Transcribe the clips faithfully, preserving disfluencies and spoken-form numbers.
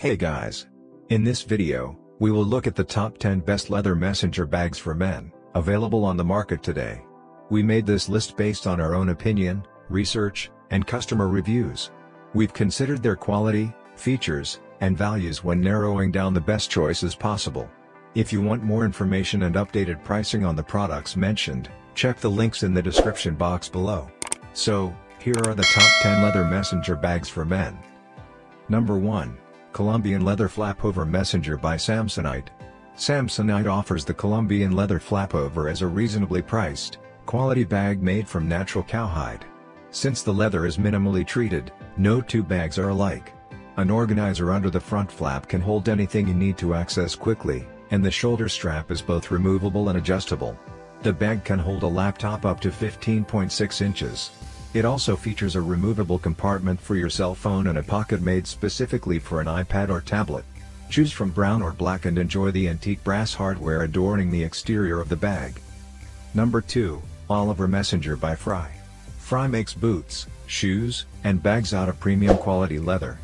Hey guys! In this video, we will look at the top ten best leather messenger bags for men, available on the market today. We made this list based on our own opinion, research, and customer reviews. We've considered their quality, features, and values when narrowing down the best choices possible. If you want more information and updated pricing on the products mentioned, check the links in the description box below. So, here are the top ten leather messenger bags for men. Number one. Colombian Leather Flapover Messenger by Samsonite. Samsonite offers the Colombian Leather Flapover as a reasonably priced, quality bag made from natural cowhide. Since the leather is minimally treated, no two bags are alike. An organizer under the front flap can hold anything you need to access quickly, and the shoulder strap is both removable and adjustable. The bag can hold a laptop up to fifteen point six inches. It also features a removable compartment for your cell phone and a pocket made specifically for an iPad or tablet. Choose from brown or black and enjoy the antique brass hardware adorning the exterior of the bag. Number two. Oliver Messenger by Frye. Frye makes boots, shoes, and bags out of premium quality leather.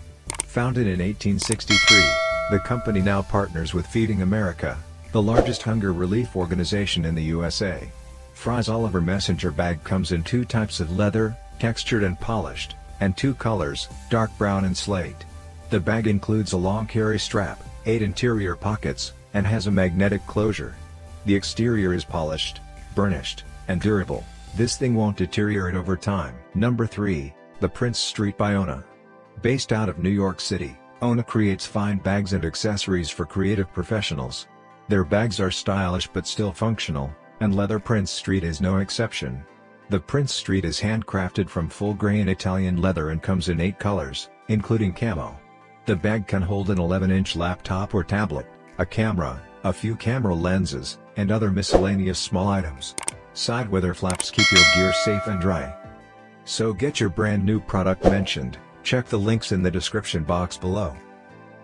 Founded in eighteen sixty-three, the company now partners with Feeding America, the largest hunger relief organization in the U S A. Frye's Oliver Messenger bag comes in two types of leather, textured and polished, and two colors, dark brown and slate. The bag includes a long carry strap, eight interior pockets, and has a magnetic closure. The exterior is polished, burnished, and durable. This thing won't deteriorate over time. Number three. The Prince Street by Ona. Based out of New York City, Ona creates fine bags and accessories for creative professionals. Their bags are stylish but still functional, and leather Prince Street is no exception. The Prince Street is handcrafted from full-grain Italian leather and comes in eight colors, including camo. The bag can hold an eleven inch laptop or tablet, a camera, a few camera lenses, and other miscellaneous small items. Side weather flaps keep your gear safe and dry. So get your brand new product mentioned, check the links in the description box below.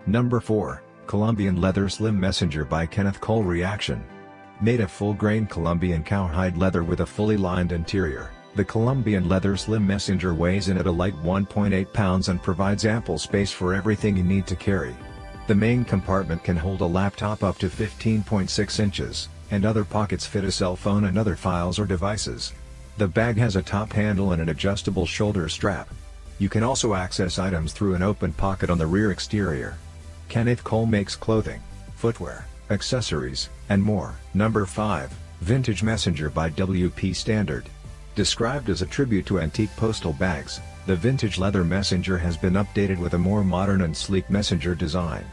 Number four. Colombian Leather Slim Messenger by Kenneth Cole Reaction. Made of full-grain Colombian cowhide leather with a fully lined interior, the Colombian Leather Slim Messenger weighs in at a light one point eight pounds and provides ample space for everything you need to carry. The main compartment can hold a laptop up to fifteen point six inches, and other pockets fit a cell phone and other files or devices. The bag has a top handle and an adjustable shoulder strap. You can also access items through an open pocket on the rear exterior. Kenneth Cole makes clothing, footwear, accessories, and more. Number five. Vintage Messenger by W P Standard. Described as a tribute to antique postal bags, the vintage leather messenger has been updated with a more modern and sleek messenger design.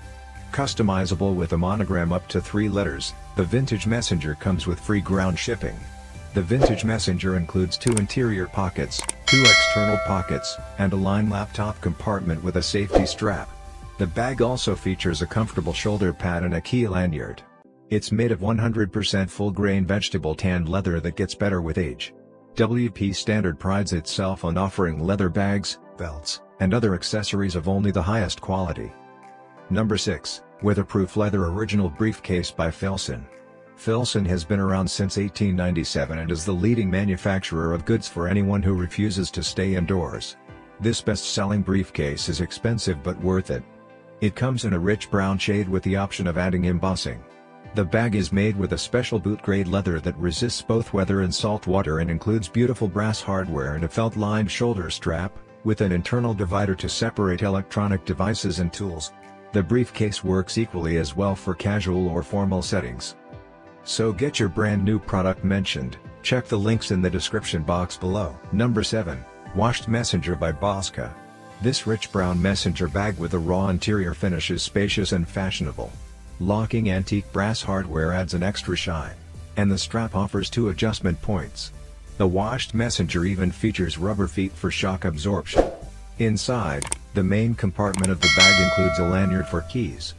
Customizable with a monogram up to three letters, the vintage messenger comes with free ground shipping. The vintage messenger includes two interior pockets, two external pockets, and a lined laptop compartment with a safety strap. The bag also features a comfortable shoulder pad and a key lanyard. It's made of one hundred percent full-grain vegetable tanned leather that gets better with age. W P Standard prides itself on offering leather bags, belts, and other accessories of only the highest quality. Number six. Weatherproof Leather Original Briefcase by Filson. Filson has been around since eighteen ninety-seven and is the leading manufacturer of goods for anyone who refuses to stay indoors. This best-selling briefcase is expensive but worth it. It comes in a rich brown shade with the option of adding embossing. The bag is made with a special boot-grade leather that resists both weather and salt water and includes beautiful brass hardware and a felt-lined shoulder strap, with an internal divider to separate electronic devices and tools. The briefcase works equally as well for casual or formal settings. So get your brand new product mentioned, check the links in the description box below. Number seven. Washed Messenger by Bosca. This rich brown messenger bag with a raw interior finish is spacious and fashionable. Locking antique brass hardware adds an extra shine, and the strap offers two adjustment points. The washed messenger even features rubber feet for shock absorption. Inside, the main compartment of the bag includes a lanyard for keys.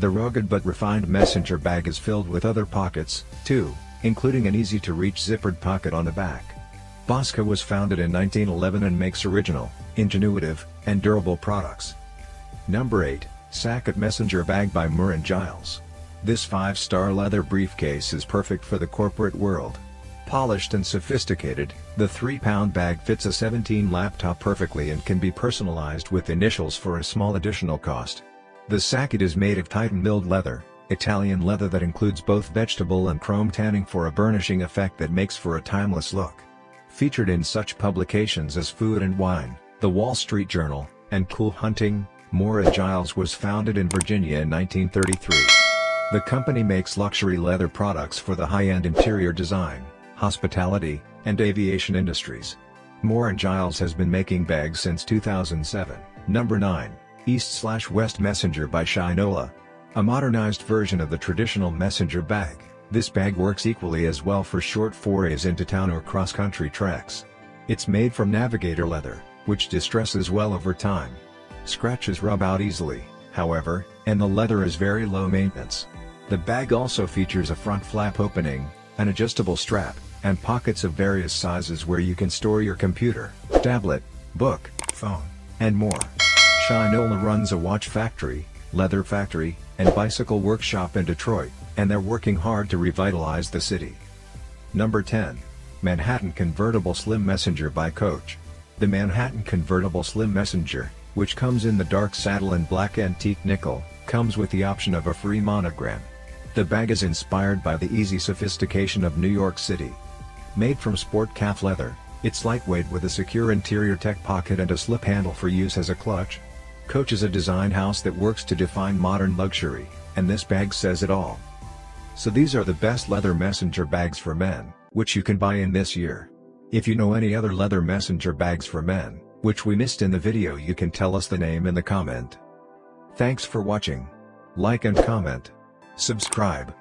The rugged but refined messenger bag is filled with other pockets, too, including an easy-to-reach zippered pocket on the back. Bosca was founded in nineteen eleven and makes original, ingenuitive, and durable products. Number eight. Sacket Messenger Bag by Moore and Giles. This five-star leather briefcase is perfect for the corporate world. Polished and sophisticated, the three pound bag fits a seventeen laptop perfectly and can be personalized with initials for a small additional cost. The sacket is made of titan milled leather, Italian leather that includes both vegetable and chrome tanning for a burnishing effect that makes for a timeless look. Featured in such publications as Food and Wine, The Wall Street Journal, and Cool Hunting, Moore and Giles was founded in Virginia in nineteen thirty-three. The company makes luxury leather products for the high-end interior design, hospitality, and aviation industries. Moore and Giles has been making bags since two thousand seven. Number nine. East slash West Messenger by Shinola. A modernized version of the traditional messenger bag, this bag works equally as well for short forays into town or cross-country treks. It's made from navigator leather, which distresses well over time. Scratches rub out easily, however, and the leather is very low maintenance. The bag also features a front flap opening, an adjustable strap, and pockets of various sizes where you can store your computer, tablet, book, phone, and more. Shinola runs a watch factory, leather factory, and bicycle workshop in Detroit, and they're working hard to revitalize the city. Number ten. Manhattan Convertible Slim Messenger by Coach. The Manhattan Convertible Slim Messenger, which comes in the dark saddle and black antique nickel, comes with the option of a free monogram. The bag is inspired by the easy sophistication of New York City. Made from sport calf leather, it's lightweight with a secure interior tech pocket and a slip handle for use as a clutch. Coach is a design house that works to define modern luxury, and this bag says it all. So these are the best leather messenger bags for men, which you can buy in this year. If you know any other leather messenger bags for men, which we missed in the video, you can tell us the name in the comment. Thanks for watching. Like and comment. Subscribe.